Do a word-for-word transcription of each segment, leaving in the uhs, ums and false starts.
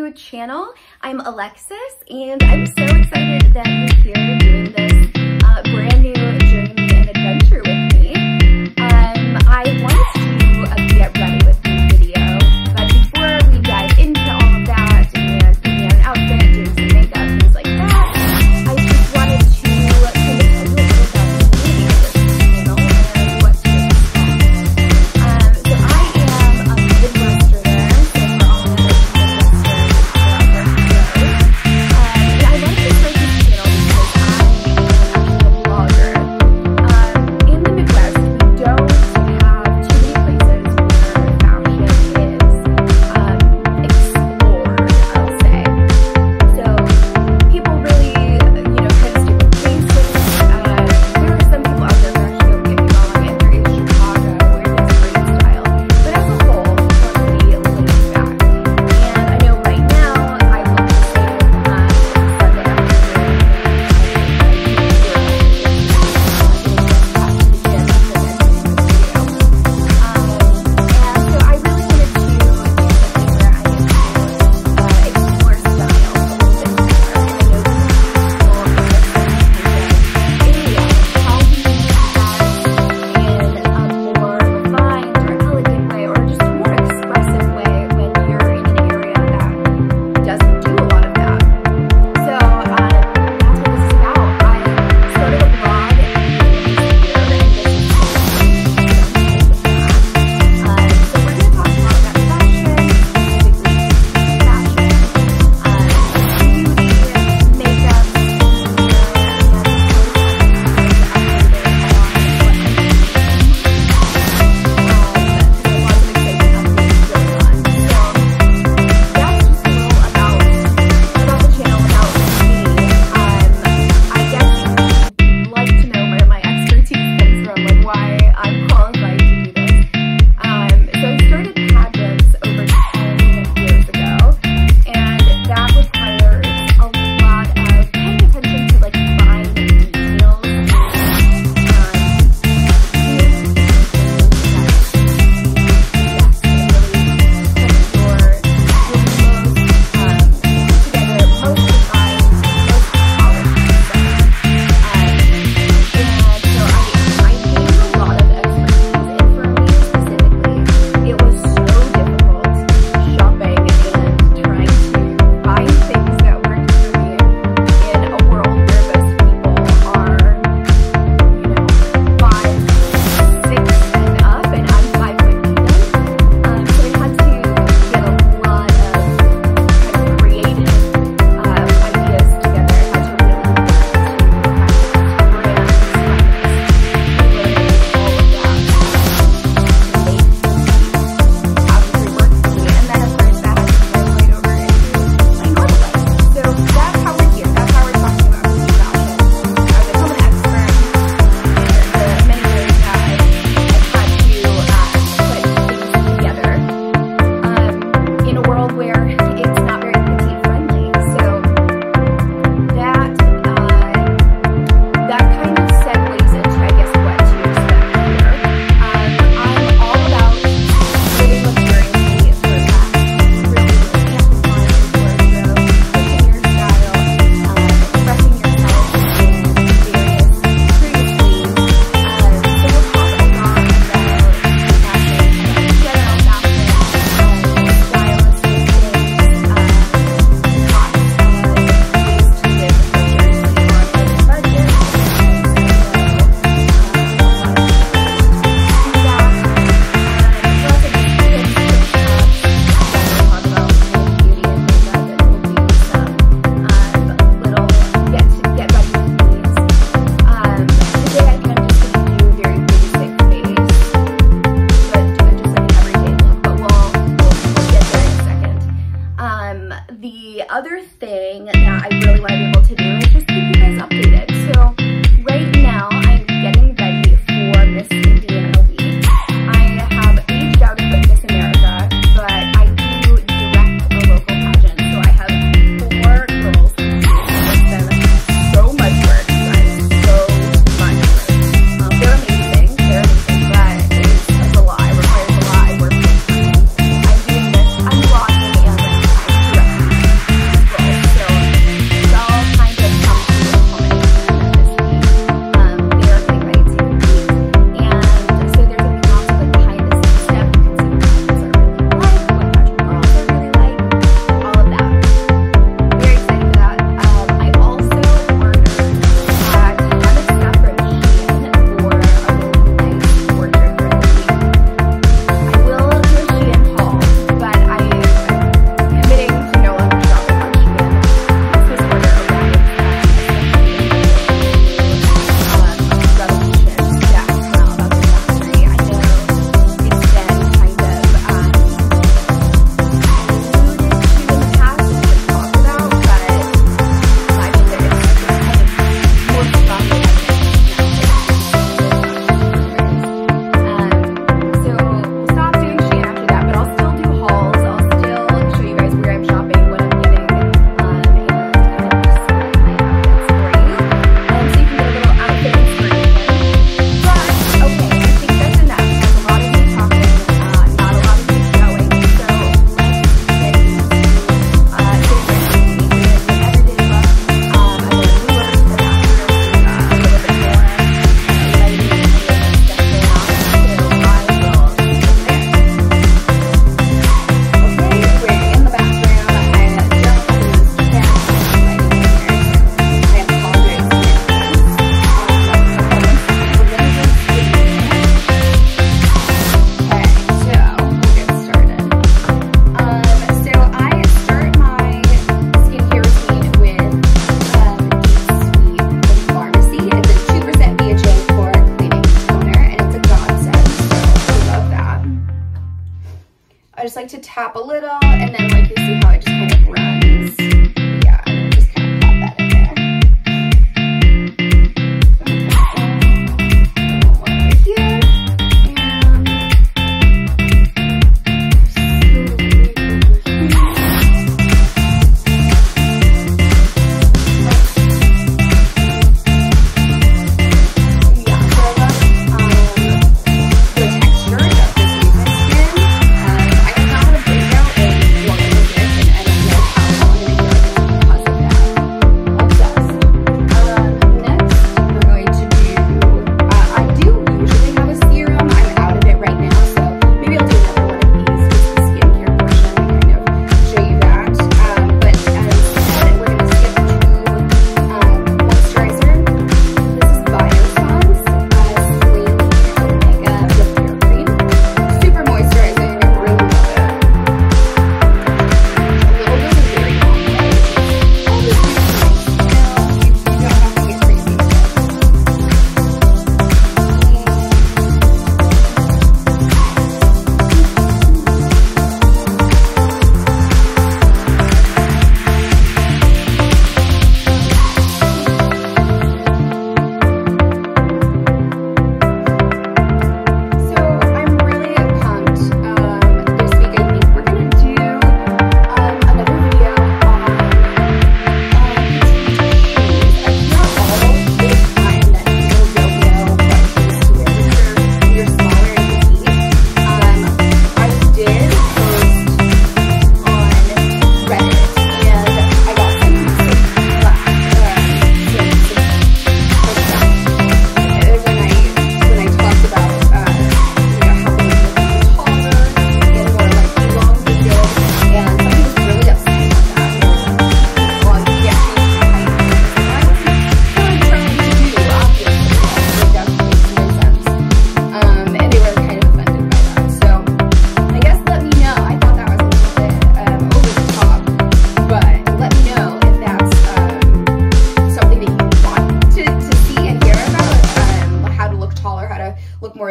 new channel. I'm Alexis, and I'm so excited that you're here doing this uh, brand new journey and adventure with me. Um, I wanted to uh, get ready with this video, but before we dive into all of that and putting on an outfit, doing some makeup, things like that, I just wanted to kind of tell you a little about the beauty of this channel and what to expect. Um, so I am a Midwest I like to play this channel like to tap a little, and then like you see how I just kind of runs. Yeah, and just kind of pop that in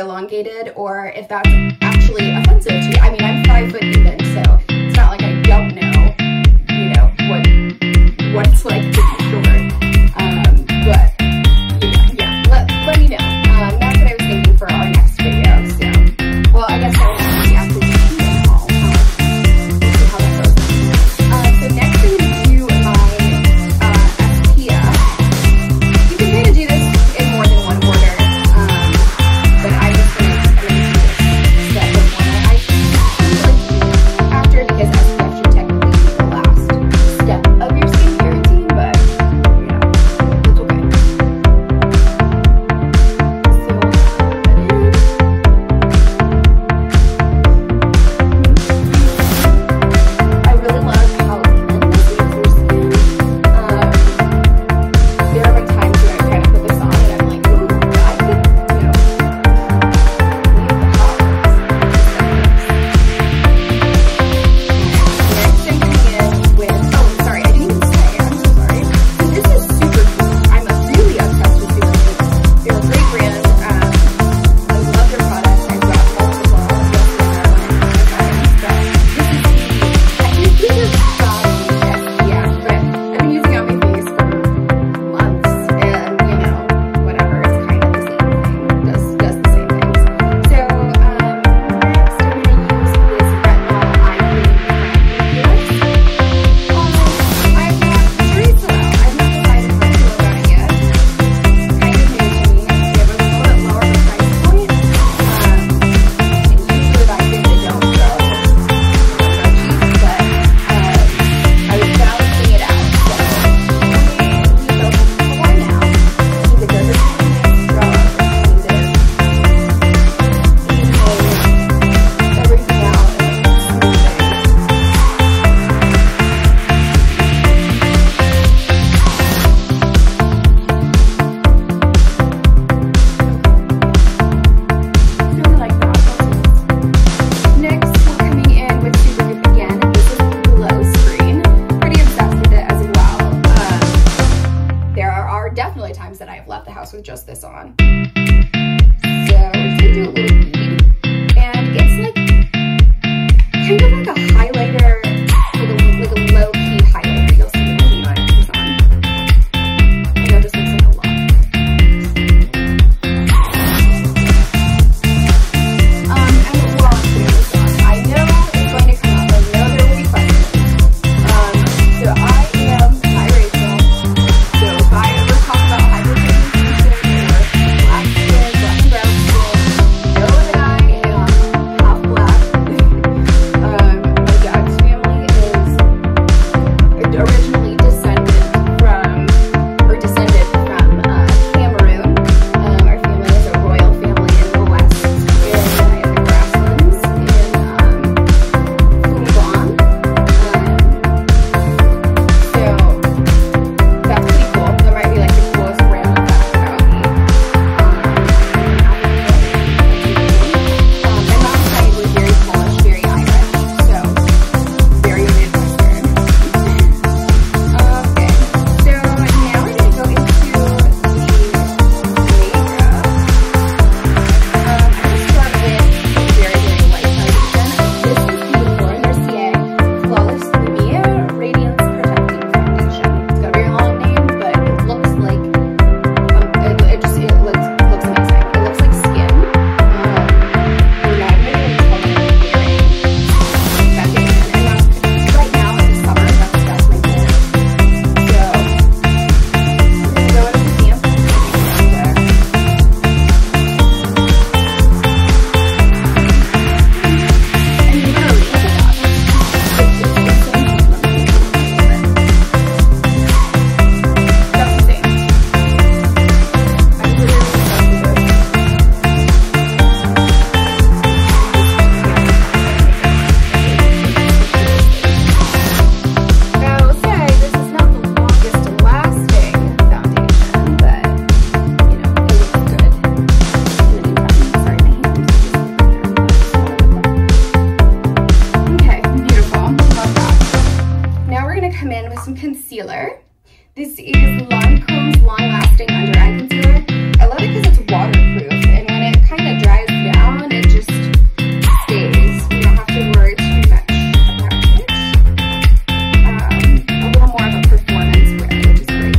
elongated, or if that's actually offensive to you. I mean, I'm five foot even, so it's not like I don't know, you know, what what it's like to be short. Um, but you know, yeah, let let me know. Um, that's what I was thinking for our next video. So, well, I guess that was gonna be after the season haul. We'll see how that goes. Uh, so next thing to do my uh, S P F. You can kind of do this in more than one order. Times that I have left the house with just this on. So we're just gonna do a little bead, and it's like kind of like a highlighter, like a, like a low-key highlighter. You'll see it when the light comes on. I know this looks like a lot. Um, and the vlog is on. I know it's going to come up. I know there will be questions. Um, so I am biracial. So if I ever talk about hyperpigmentation or black skin, black brown skin, know that I am half black. um, my dad's family is originally descended from, or descended from uh, Cameroon. Um, our family is a royal family in the West, in the Grasslands, in um, Kumban. Um, so. That's pretty cool. That might be like the coolest brand that's out here. Um, my mom's side was very Polish, very Irish, so very Midwestern. Okay, so now we're going to go into the makeup. Um, I just love this very, very light foundation. This is the Laura Mercier Flawless Lumiere Radiance Protecting Foundation. It's got a very long name, but it looks like, um, it, it just, it looks, looks amazing. It looks like skin. Um, Remind me of something wearing back in, and that's, right now in the summer, that's, that's my plan. So, we're going to go into the sample there. And you know, look at that. It's just the same. That's the same. I literally love the version. I will say, this is not the longest lasting foundation, but, you know, it looks good. And then you probably, sorry, my hand is just- Okay, beautiful. Love that. Now we're going to come in with some concealer. This is Lancome's Long Lasting Under Eye Concealer. I love it because it's waterproof, and when it kind of dries down, it just stays. You don't have to worry too much about it. Um, a little more of a performance wear, which is great. Yeah,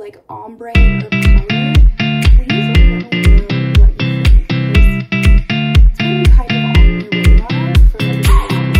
like ombre or color, please let me know what you think. It's going to be kind of on your radar for like over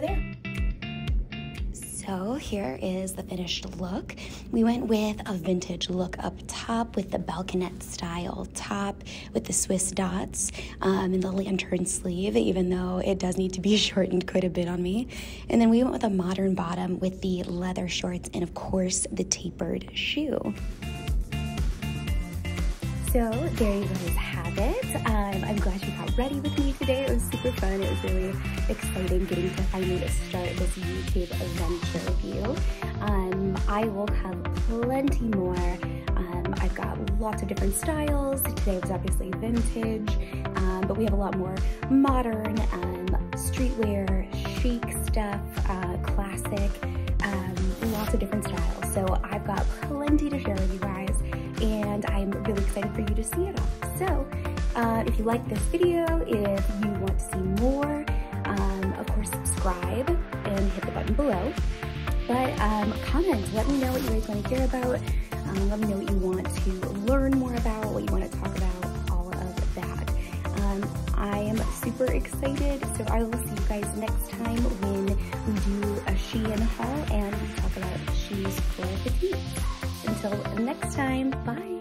there. So here is the finished look. We went with a vintage look up top with the balconette style top with the Swiss dots um, and the lantern sleeve, even though it does need to be shortened quite a bit on me. And then we went with a modern bottom with the leather shorts and of course the tapered shoe. So there you guys have it. Um, I'm glad you got ready with me today. It was super fun. It was really exciting getting to finally start this YouTube adventure with you. Um, I will have plenty more. Um, I've got lots of different styles. Today was obviously vintage, um, but we have a lot more modern, um, streetwear, chic stuff, uh, classic, um, lots of different styles. So I've got plenty to share with you guys. And I'm really excited for you to see it all. So uh, if you like this video, if you want to see more, um, of course subscribe and hit the button below. But um, comment, let me know what you guys want to hear about. Um, let me know what you want to learn more about, what you want to talk about, all of that. Um, I am super excited, so I will see you guys next time when we do a Shein haul and talk about shoes for the teens. Until next time, bye!